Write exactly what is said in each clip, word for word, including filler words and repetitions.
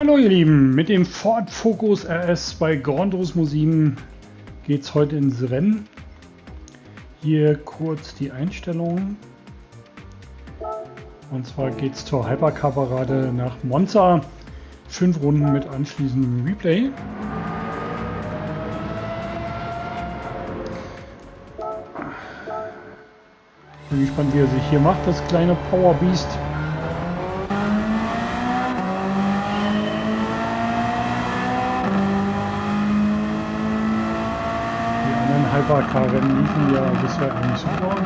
Hallo ihr Lieben, mit dem Ford Focus R S bei Gran Turismo sieben geht es heute ins Rennen. Hier kurz die Einstellungen. Und zwar geht es zur Hypercar-Parade nach Monza. Fünf Runden mit anschließendem Replay. Bin gespannt, wie er sich hier macht, das kleine Power Beast. Hypercar-Rennen liefen ja bisher eigentlich super.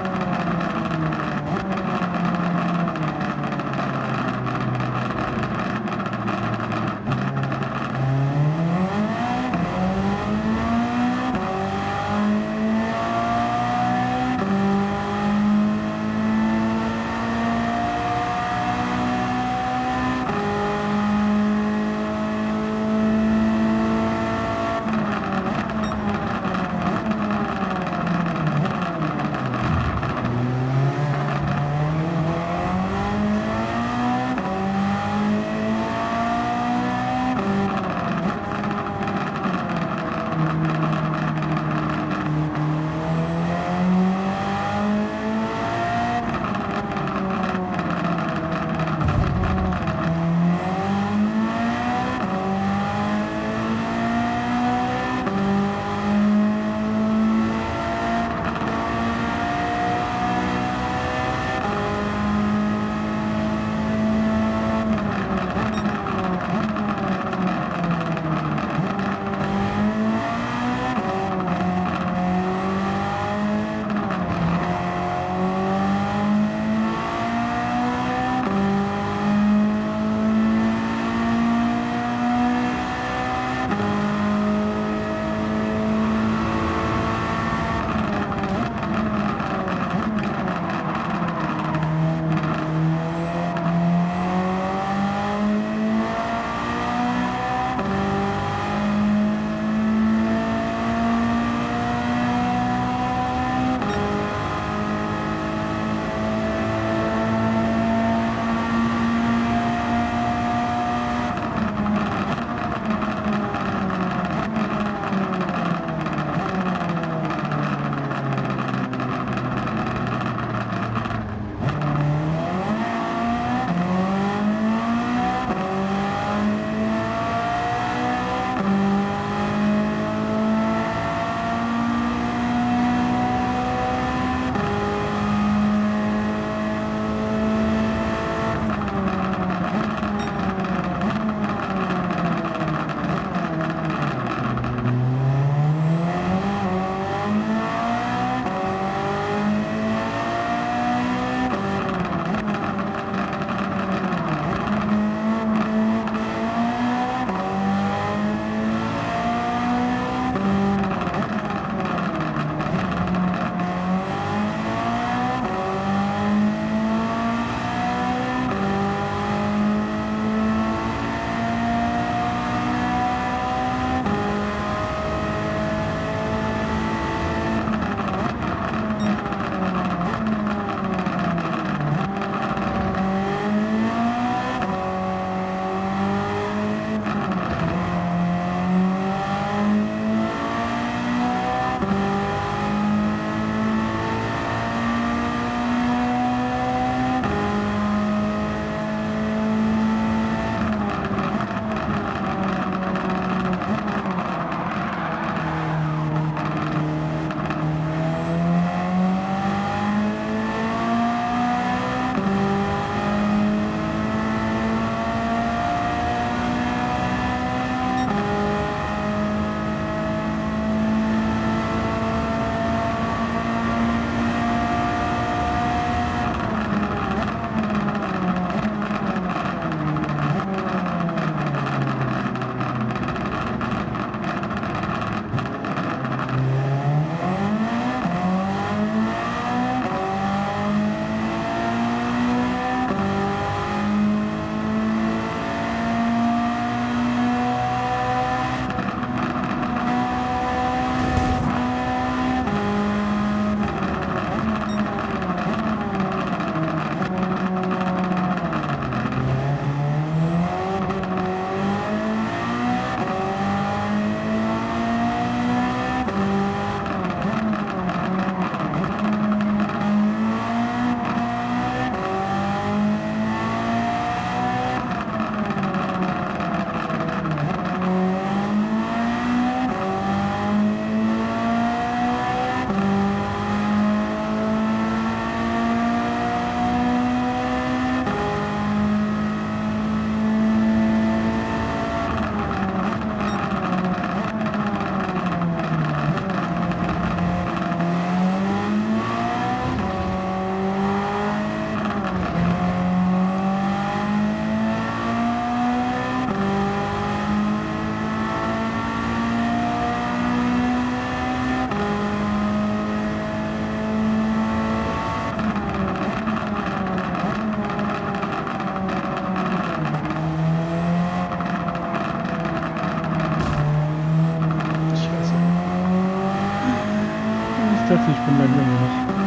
vierzig bin dann immer noch.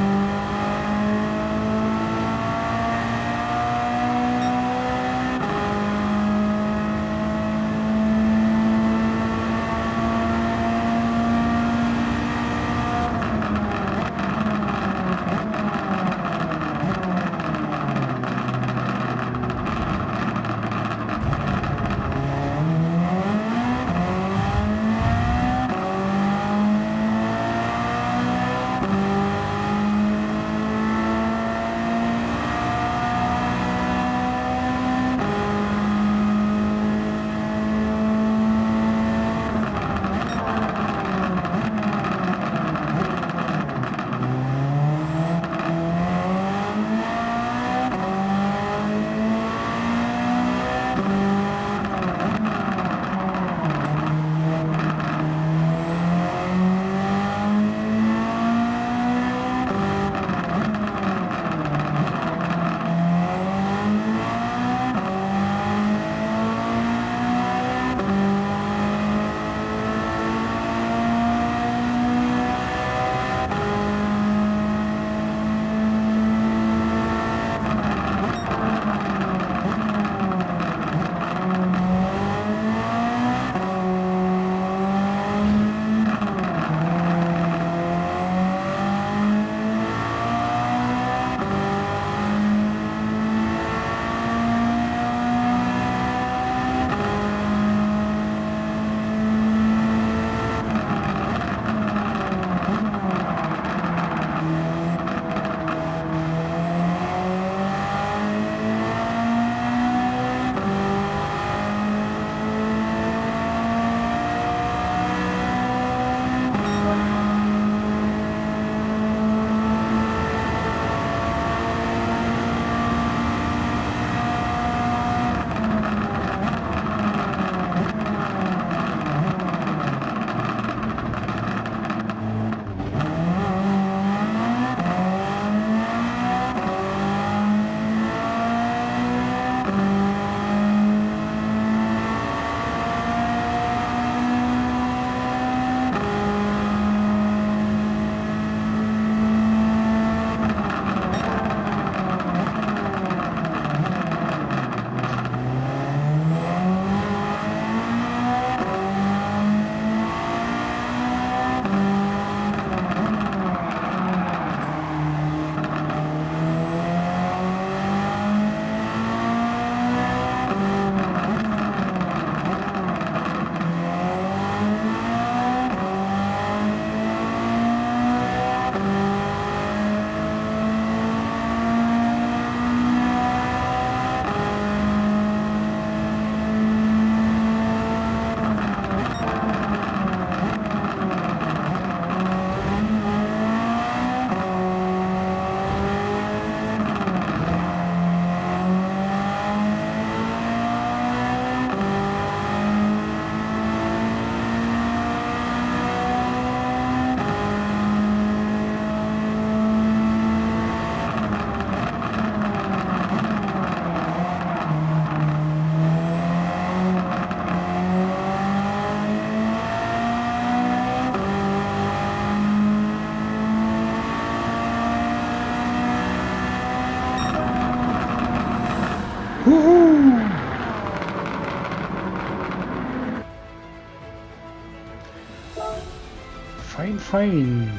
Fein, fein.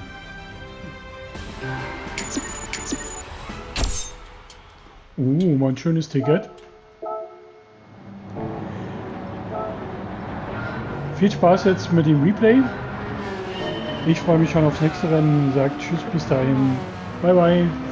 Oh, uh, mein schönes Ticket. Viel Spaß jetzt mit dem Replay. Ich freue mich schon aufs nächste Rennen. Sagt tschüss, bis dahin. Bye, bye.